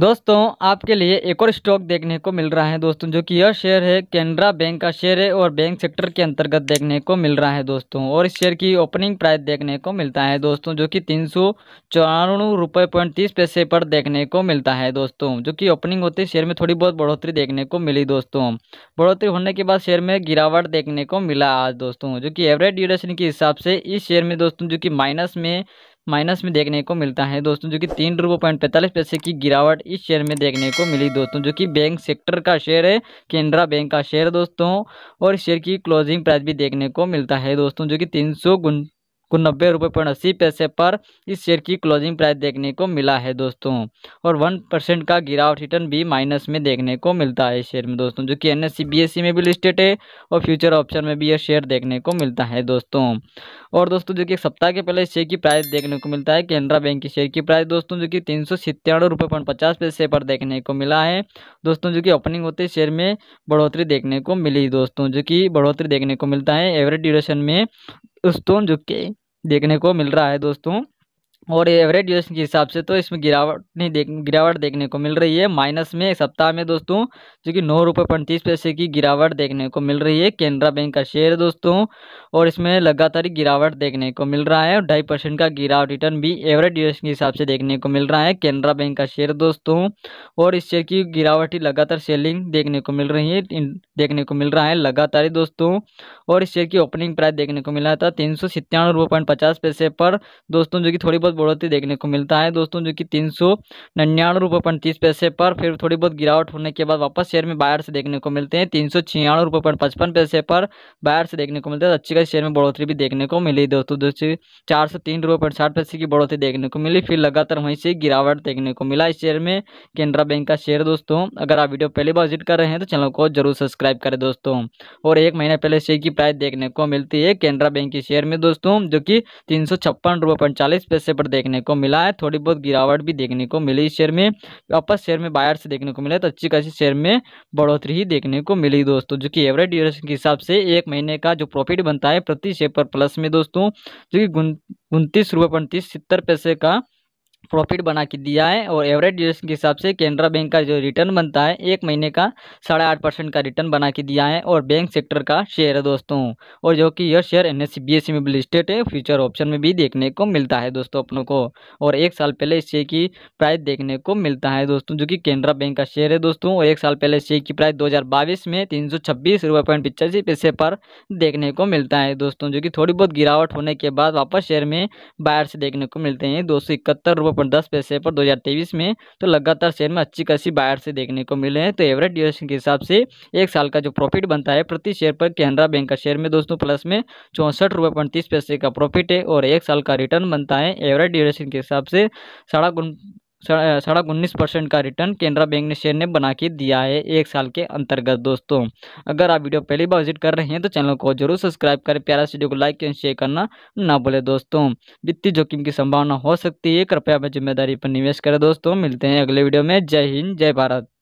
दोस्तों आपके लिए एक और स्टॉक देखने को मिल रहा है दोस्तों, जो कि यह शेयर है कैनरा बैंक का शेयर है और बैंक सेक्टर के अंतर्गत देखने को मिल रहा है दोस्तों। और इस शेयर की ओपनिंग प्राइस देखने को मिलता है दोस्तों, जो कि 394.30 रुपये पर देखने को मिलता है दोस्तों, जो कि ओपनिंग होते ही शेयर में थोड़ी बहुत बढ़ोतरी देखने को मिली दोस्तों। बढ़ोतरी होने के बाद शेयर में गिरावट देखने को मिला आज दोस्तों, जो कि एवरेज ड्यूरेशन के हिसाब से इस शेयर में दोस्तों जो कि माइनस में देखने को मिलता है दोस्तों, जो कि 3.45 रुपये की गिरावट इस शेयर में देखने को मिली दोस्तों, जो कि बैंक सेक्टर का शेयर है केनरा बैंक का शेयर दोस्तों। और शेयर की क्लोजिंग प्राइस भी देखने को मिलता है दोस्तों, जो कि 390.80 रुपये पर इस शेयर की क्लोजिंग प्राइस देखने को मिला है दोस्तों। और 1% का गिरावट रिटर्न भी माइनस में देखने को मिलता है शेयर में दोस्तों, जो कि NSE BSE में भी लिस्टेड है और फ्यूचर ऑप्शन में भी यह शेयर देखने को मिलता है दोस्तों। और दोस्तों जो कि एक सप्ताह के पहले शेयर की प्राइस देखने को मिलता है केनरा बैंक की शेयर की प्राइस दोस्तों, जो कि 397.50 रुपये पर देखने को मिला है दोस्तों, जो कि ओपनिंग होते शेयर में बढ़ोतरी देखने को मिली दोस्तों, जो कि बढ़ोतरी देखने को मिलता है एवरेज ड्यूरेशन में दोस्तों, जो कि देखने को मिल रहा है दोस्तों। और एवरेज ड्यूरेशन के हिसाब से तो इसमें गिरावट देखने को मिल रही है माइनस में एक सप्ताह में दोस्तों, जो कि 9.30 रुपये की गिरावट देखने को मिल रही है केनरा बैंक का शेयर दोस्तों। और इसमें लगातार गिरावट देखने को मिल रहा है और 2.5% का गिरावट रिटर्न भी एवरेज ड्यूरेशन के हिसाब से देखने को मिल रहा है केनरा बैंक का शेयर दोस्तों। और इस शेयर की गिरावट लगातार सेलिंग देखने को मिल रही है लगातार दोस्तों। और इस शेयर की ओपनिंग प्राइस देखने को मिला था 397.50 रुपये पर दोस्तों, जो कि थोड़ी बहुत बढ़ोतरी देखने को मिलता है दोस्तों, जो कि 399.30 रुपये पर। फिर थोड़ी बहुत गिरावट होने के बाद वापस शेयर में बायर से देखने को मिलते हैं 396.55 रुपये पर बायर से देखने को मिलता है। अच्छी खासी शेयर में बढ़ोतरी भी देखने को मिली दोस्तों, दोस्तों 403.60 रुपये की बढ़ोतरी देखने को मिली। फिर लगातार वहीं से गिरावट देखने को मिला इस शेयर में केनरा बैंक का शेयर दोस्तों। अगर आप वीडियो पहली बार विजिट कर रहे हैं तो चैनल को जरूर सब्सक्राइब करें दोस्तों। और एक महीने पहले शेयर की प्राइस देखने को मिलती है केनरा बैंक के शेयर में दोस्तों, जो कि 356.40 रुपये पर देखने को मिला है। थोड़ी बहुत गिरावट भी देखने को मिली शेयर में, वापस शेयर में बायर से देखने को मिला तो अच्छी खासी शेयर में बढ़ोतरी ही देखने को मिली दोस्तों, जो कि एवरेज ड्यूरेशन के हिसाब से एक महीने का जो प्रॉफिट बनता है प्रति शेयर पर प्लस में दोस्तों, जो कि 29.70 रुपये का प्रॉफिट बना के दिया है। और एवरेज ड्यूरेशन के हिसाब से केनरा बैंक का जो रिटर्न बनता है एक महीने का 8.5% का रिटर्न बना के दिया है। और बैंक सेक्टर का शेयर है दोस्तों, और जो कि यह शेयर NSE BSE में भी लिस्टेड है, फ्यूचर ऑप्शन में भी देखने को मिलता है दोस्तों अपनों को। और एक साल पहले इस शेयर की प्राइस देखने को मिलता है दोस्तों, जो कि केनरा बैंक का शेयर है दोस्तों। और एक साल पहले इस शेयर की प्राइस 2022 में 326.85 रुपये पर देखने को मिलता है दोस्तों, जो कि थोड़ी बहुत गिरावट होने के बाद वापस शेयर में बायर से देखने को मिलते हैं 271.10 रुपये पर 2023 में। तो लगातार शेयर में अच्छी खासी बायर से देखने को मिले हैं। तो एवरेज ड्यूरेशन के हिसाब से एक साल का जो प्रॉफिट बनता है प्रति शेयर पर केनरा बैंक का शेयर में दोस्तों प्लस में 64.30 रुपये का प्रॉफिट है। और एक साल का रिटर्न बनता है एवरेज ड्यूरेशन के हिसाब से 19% का रिटर्न केनरा बैंक ने शेयर ने बना के दिया है एक साल के अंतर्गत दोस्तों। अगर आप वीडियो पहली बार विजिट कर रहे हैं तो चैनल को जरूर सब्सक्राइब करें, प्यारा वीडियो को लाइक एंड शेयर करना ना भूले दोस्तों। वित्तीय जोखिम की संभावना हो सकती है, कृपया अपनी जिम्मेदारी पर निवेश करें दोस्तों। मिलते हैं अगले वीडियो में। जय हिंद, जय भारत।